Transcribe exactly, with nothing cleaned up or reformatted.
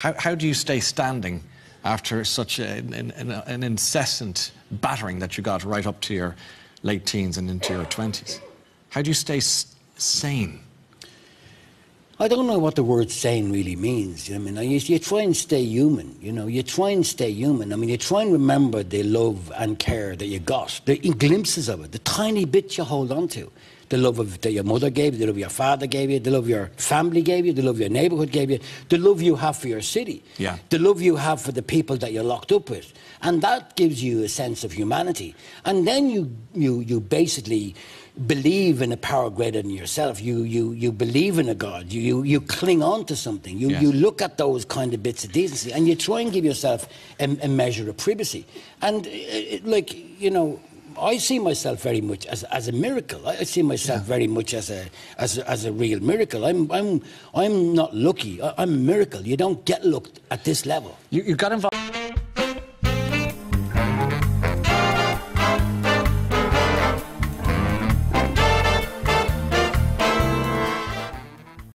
How, how do you stay standing after such a, an, an, an incessant battering that you got right up to your late teens and into your twenties? How do you stay s sane? I don't know what the word sane really means. I mean, you, you try and stay human, you know. You try and stay human. I mean, you try and remember the love and care that you got, the glimpses of it, the tiny bits you hold on to. The love of, that your mother gave you, the love your father gave you, the love your family gave you, the love your neighbourhood gave you, the love you have for your city, yeah. the love you have for the people that you're locked up with. And that gives you a sense of humanity. And then you, you, you basically believe in a power greater than yourself. You, you, you believe in a God. You, you, you cling on to something. You, yes. you look at those kind of bits of decency and you try and give yourself a, a measure of privacy. And, it, like, you know, I see myself very much as, as a miracle. I see myself yeah. very much as a, as a as a real miracle. I'm I'm I'm not lucky. I'm a miracle. You don't get looked at this level. You you got involved.